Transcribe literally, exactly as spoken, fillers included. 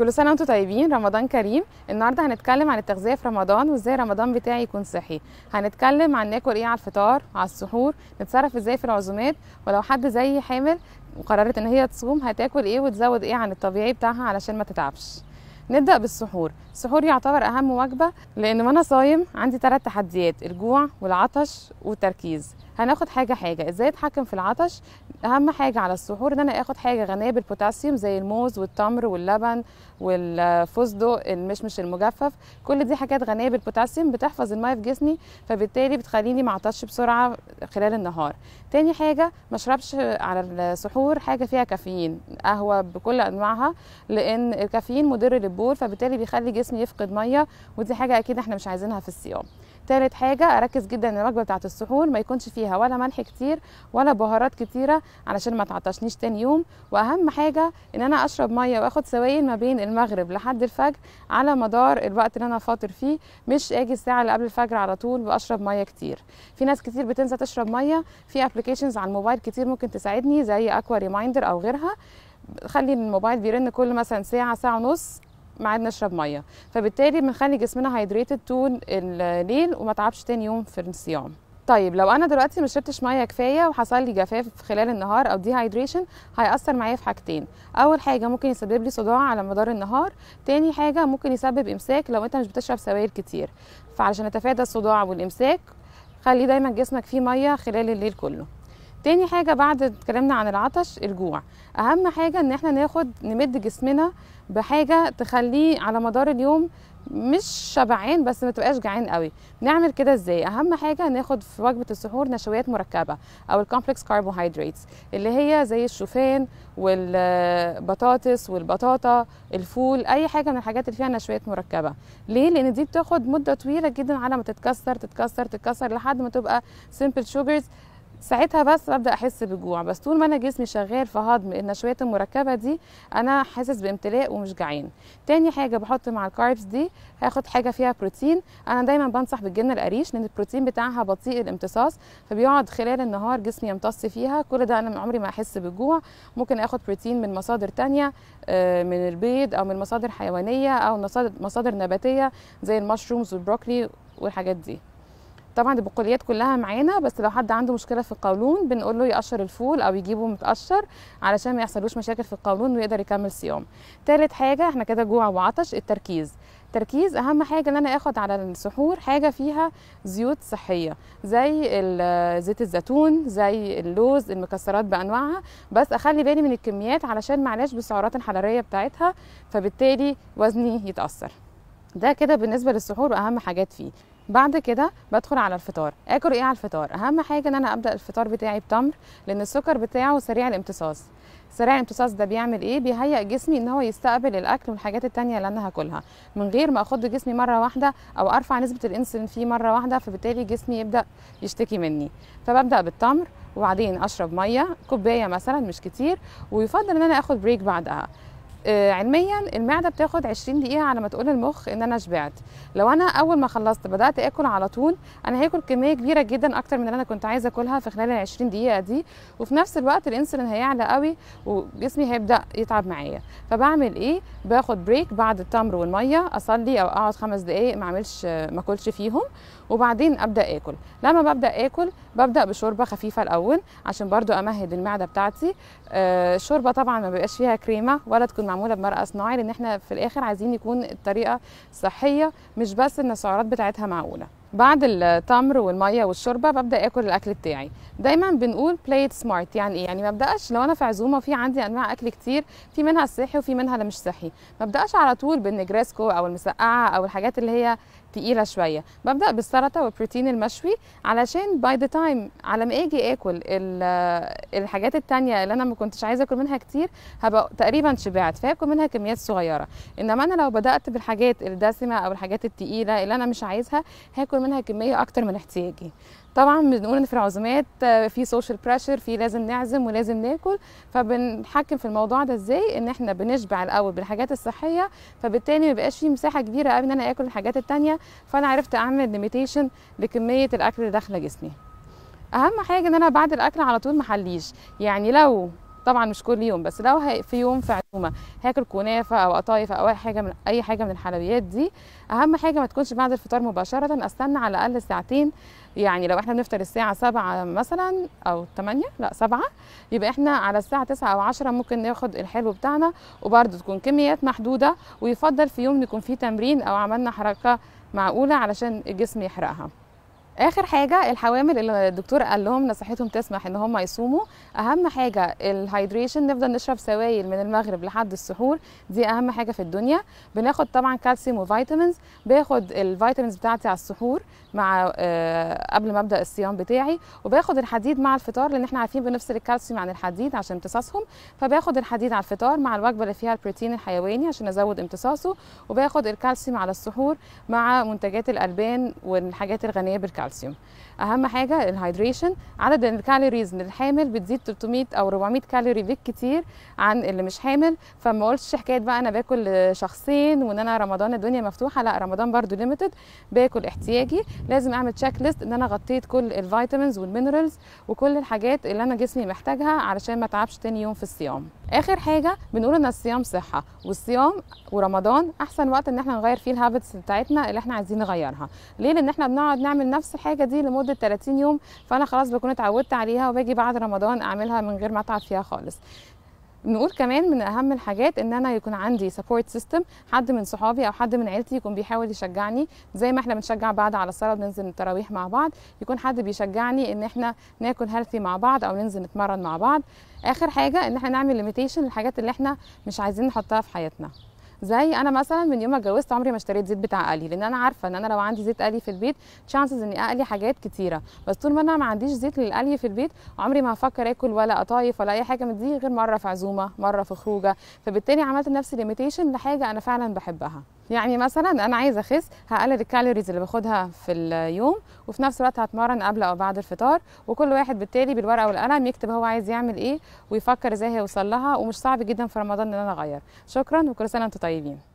كل سنة وانتم طيبين، رمضان كريم. النهارده هنتكلم عن التغذية في رمضان وازاي رمضان بتاعي يكون صحي. هنتكلم عن ناكل ايه على الفطار، على السحور، نتصرف ازاي في العزومات، ولو حد زي حامل وقررت ان هي تصوم هتاكل ايه وتزود ايه عن الطبيعي بتاعها علشان ما تتعبش. نبدأ بالسحور. السحور يعتبر أهم وجبة، لأن وأنا صايم عندي ثلاث تحديات: الجوع والعطش والتركيز. هناخد حاجة حاجة، إزاي أتحكم في العطش؟ أهم حاجة على السحور إن أنا آخد حاجة غنية بالبوتاسيوم زي الموز والتمر واللبن والفستق، المشمش المجفف، كل دي حاجات غنية بالبوتاسيوم بتحفظ المية في جسمي، فبالتالي بتخليني معطش بسرعة خلال النهار. تاني حاجة، مشربش على السحور حاجة فيها كافيين، قهوة بكل أنواعها، لأن الكافيين مضر للبول، فبالتالي بيخلي جسمي يفقد ميه، ودي حاجه اكيد احنا مش عايزينها في الصيام. تالت حاجه، اركز جدا ان الوجبه بتاعت السحور ما يكونش فيها ولا ملح كتير ولا بهارات كتيره علشان ما تعطشنيش تاني يوم. واهم حاجه ان انا اشرب ميه واخد سوائل ما بين المغرب لحد الفجر على مدار الوقت اللي انا فاطر فيه، مش اجي الساعه اللي قبل الفجر على طول بشرب ميه كتير. في ناس كتير بتنسى تشرب ميه، في ابلكيشنز على الموبايل كتير ممكن تساعدني زي اكوا ريمايندر او غيرها، خلي الموبايل بيرن كل مثلا ساعه ساعه ونص ميعاد نشرب ميه، فبالتالي بنخلي جسمنا هايدريتد طول الليل وما تعبش تاني يوم في الصيام. طيب لو انا دلوقتي ما شربتش ميه كفايه وحصل لي جفاف خلال النهار او دي هايدريشن، هياثر معايا في حاجتين: اول حاجه ممكن يسبب لي صداع على مدار النهار، تاني حاجه ممكن يسبب امساك لو انت مش بتشرب سوائل كتير. فعشان نتفادى الصداع والامساك خلي دايما جسمك فيه ميه خلال الليل كله. تاني حاجه بعد اتكلمنا عن العطش، الجوع. اهم حاجه ان احنا ناخد نمد جسمنا بحاجه تخليه على مدار اليوم مش شبعان بس ما تبقاش جعان قوي. نعمل كده ازاي؟ اهم حاجه ناخد في وجبه السحور نشويات مركبه او الكومبلكس كاربوهيدراتس، اللي هي زي الشوفان والبطاطس والبطاطا، الفول، اي حاجه من الحاجات اللي فيها نشويات مركبه. ليه؟ لان دي بتاخد مده طويله جدا على ما تتكسر تتكسر تتكسر لحد ما تبقى سمبل شوجرز، ساعتها بس ببدا احس بالجوع. بس طول ما انا جسمي شغال في هضم النشويات المركبه دي انا حاسس بامتلاء ومش جعان. تاني حاجه بحط مع الكاربس دي هاخد حاجه فيها بروتين. انا دايما بنصح بالجبنه القريش لان البروتين بتاعها بطيء الامتصاص، فبيقعد خلال النهار جسمي يمتص فيها كل ده، انا عمري ما احس بالجوع. ممكن اخد بروتين من مصادر تانية، من البيض او من مصادر حيوانيه او مصادر نباتيه زي المشرومز والبروكلي والحاجات دي. طبعا البقوليات كلها معانا، بس لو حد عنده مشكله في القولون بنقول له يقشر الفول او يجيبه متقشر علشان ما يحصلوش مشاكل في القولون ويقدر يكمل صيام. ثالث حاجه، احنا كده جوع وعطش، التركيز. التركيز اهم حاجه ان انا اخد على السحور حاجه فيها زيوت صحيه زي زيت الزيتون، زي اللوز، المكسرات بانواعها، بس اخلي بالي من الكميات علشان ما اعلاش بالسعرات الحراريه بتاعتها، فبالتالي وزني يتاثر. ده كده بالنسبه للسحور واهم حاجات فيه. بعد كده بدخل على الفطار. اكل ايه على الفطار؟ اهم حاجه ان انا ابدا الفطار بتاعي بتمر، لان السكر بتاعه سريع الامتصاص. سريع الامتصاص ده بيعمل ايه؟ بيهيئ جسمي ان هو يستقبل الاكل والحاجات التانية اللي انا هاكلها من غير ما اخد جسمي مره واحده او ارفع نسبه الانسولين فيه مره واحده، فبالتالي جسمي يبدا يشتكي مني. فببدا بالتمر وبعدين اشرب ميه كوبايه مثلا مش كتير، ويفضل ان انا اخد بريك بعدها. علميا المعده بتاخد عشرين دقيقه على ما تقول المخ ان انا شبعت. لو انا اول ما خلصت بدات اكل على طول انا هاكل كميه كبيره جدا اكتر من اللي انا كنت عايزه اكلها في خلال ال عشرين دقيقه دي، وفي نفس الوقت الانسولين هيعلى قوي وجسمي هيبدا يتعب معايا. فبعمل ايه؟ باخد بريك بعد التمر والميه، اصلي او اقعد خمس دقائق ما اعملش ما اكلش فيهم، وبعدين ابدا اكل. لما ببدا اكل ببدا بشوربه خفيفه الاول عشان برضو امهد المعده بتاعتي. الشوربه طبعا ما بيبقاش فيها كريمه ولا تكون معموله بمرقه صناعي، لان احنا في الاخر عايزين يكون الطريقه صحيه، مش بس ان السعرات بتاعتها معقوله. بعد التمر والميه والشوربه ببدا اكل الاكل بتاعي. دايما بنقول بلايت سمارت، يعني ايه؟ يعني ما ابداش لو انا في عزومه في عندي انواع اكل كتير، في منها الصحي وفي منها اللي مش صحي، ما ابداش على طول بالنجريسكو او المسقعه او الحاجات اللي هي تقيله شويه. ببدا بالسلطه والبروتين المشوي علشان باي ذا تايم على ما اجي اكل الحاجات التانيه اللي انا ما كنتش عايزه اكل منها كتير هبقى تقريبا شبعت، فهاكل منها كميات صغيره. انما انا لو بدات بالحاجات الدسمه او الحاجات التقيله اللي انا مش عايزها هاكل منها كميه اكتر من احتياجي. طبعا بنقول ان في العزومات في سوشيال بريشر، في لازم نعزم ولازم ناكل، فبنحكم في الموضوع ده ازاي؟ ان احنا بنشبع الاول بالحاجات الصحيه، فبالتالي ما بقاش في مساحه كبيره قوي ان انا اكل الحاجات التانيه، فانا عرفت اعمل ليميتيشن لكميه الاكل اللي داخله جسمي. اهم حاجه ان انا بعد الاكل على طول ما احليش، يعني لو طبعا مش كل يوم، بس لو في يوم في عزومه هاكل كنافه او قطايف او اي حاجه من اي حاجه من الحلويات دي. اهم حاجه ما تكونش بعد الفطار مباشره، استنى على الاقل ساعتين. يعني لو احنا بنفطر الساعه سبعة مثلا او ثمانية، لا سبعة، يبقى احنا على الساعه تسعة او عشرة ممكن ناخد الحلو بتاعنا، وبرده تكون كميات محدوده، ويفضل في يوم يكون فيه تمرين او عملنا حركه معقوله علشان الجسم يحرقها. اخر حاجه الحوامل اللي الدكتور قال لهم نصيحتهم تسمح ان هم يصوموا، اهم حاجه الهايدريشن، نفضل نشرب سوائل من المغرب لحد السحور، دي اهم حاجه في الدنيا. بناخد طبعا كالسيوم وفيتامينز، باخد الفيتامينز بتاعتي على السحور مع آه قبل ما ابدا الصيام بتاعي، وباخد الحديد مع الفطار لان احنا عارفين بنفصل الكالسيوم عن الحديد عشان امتصاصهم، فباخد الحديد على الفطار مع الوجبه اللي فيها البروتين الحيواني عشان ازود امتصاصه، وباخد الكالسيوم على السحور مع منتجات الالبان والحاجات الغنيه بالكالسيوم. اهم حاجه الهايدريشن. عدد الكالوريز للحامل بتزيد ثلاثمية او أربعمية كالوري بالكتير عن اللي مش حامل، فما قلتش حكايه بقى انا باكل شخصين وان انا رمضان الدنيا مفتوحه، لا رمضان برده ليميتد، باكل احتياجي. لازم اعمل تشيك ليست ان انا غطيت كل الفيتامينز والمينرالز وكل الحاجات اللي انا جسمي محتاجها علشان ما تعبش تاني يوم في الصيام. اخر حاجه بنقول ان الصيام صحه، والصيام ورمضان احسن وقت ان احنا نغير فيه الهابتس بتاعتنا اللي احنا عايزين نغيرها. ليه؟ لان احنا بنقعد نعمل نفس الحاجه دي لمده ثلاثين يوم، فانا خلاص بكون اتعودت عليها وباجي بعد رمضان اعملها من غير ما اتعب فيها خالص. نقول كمان من اهم الحاجات ان انا يكون عندي سبورت سيستم، حد من صحابي او حد من عيلتي يكون بيحاول يشجعني، زي ما احنا بنشجع بعض على الصلاه وننزل التراويح مع بعض، يكون حد بيشجعني ان احنا ناكل هيلثي مع بعض او ننزل نتمرن مع بعض. اخر حاجه ان احنا نعمل ليميتيشن للحاجات اللي احنا مش عايزين نحطها في حياتنا. زي انا مثلا من يوم ما اتجوزت عمري ما اشتريت زيت بتاع قلي، لان انا عارفه ان انا لو عندي زيت قلي في البيت تشانسز اني اقلي حاجات كتيره، بس طول ما انا ما عنديش زيت للقلي في البيت عمري ما هفكر اكل ولا قطايف ولا اي حاجه من دي غير مره في عزومه، مره في خروجه. فبالتالي عملت لنفسي ليميتيشن لحاجه انا فعلا بحبها. يعني مثلا انا عايزه اخس، هقلل الكالوريز اللي باخدها في اليوم، وفي نفس الوقت هتمرن قبل او بعد الفطار، وكل واحد بالتالي بالورقه والقلم يكتب هو عايز يعمل ايه ويفكر ازاي هيوصل لها، ومش صعب جدا في رمضان ان انا اغير. شكرا وكل سنه وانتم طيبين.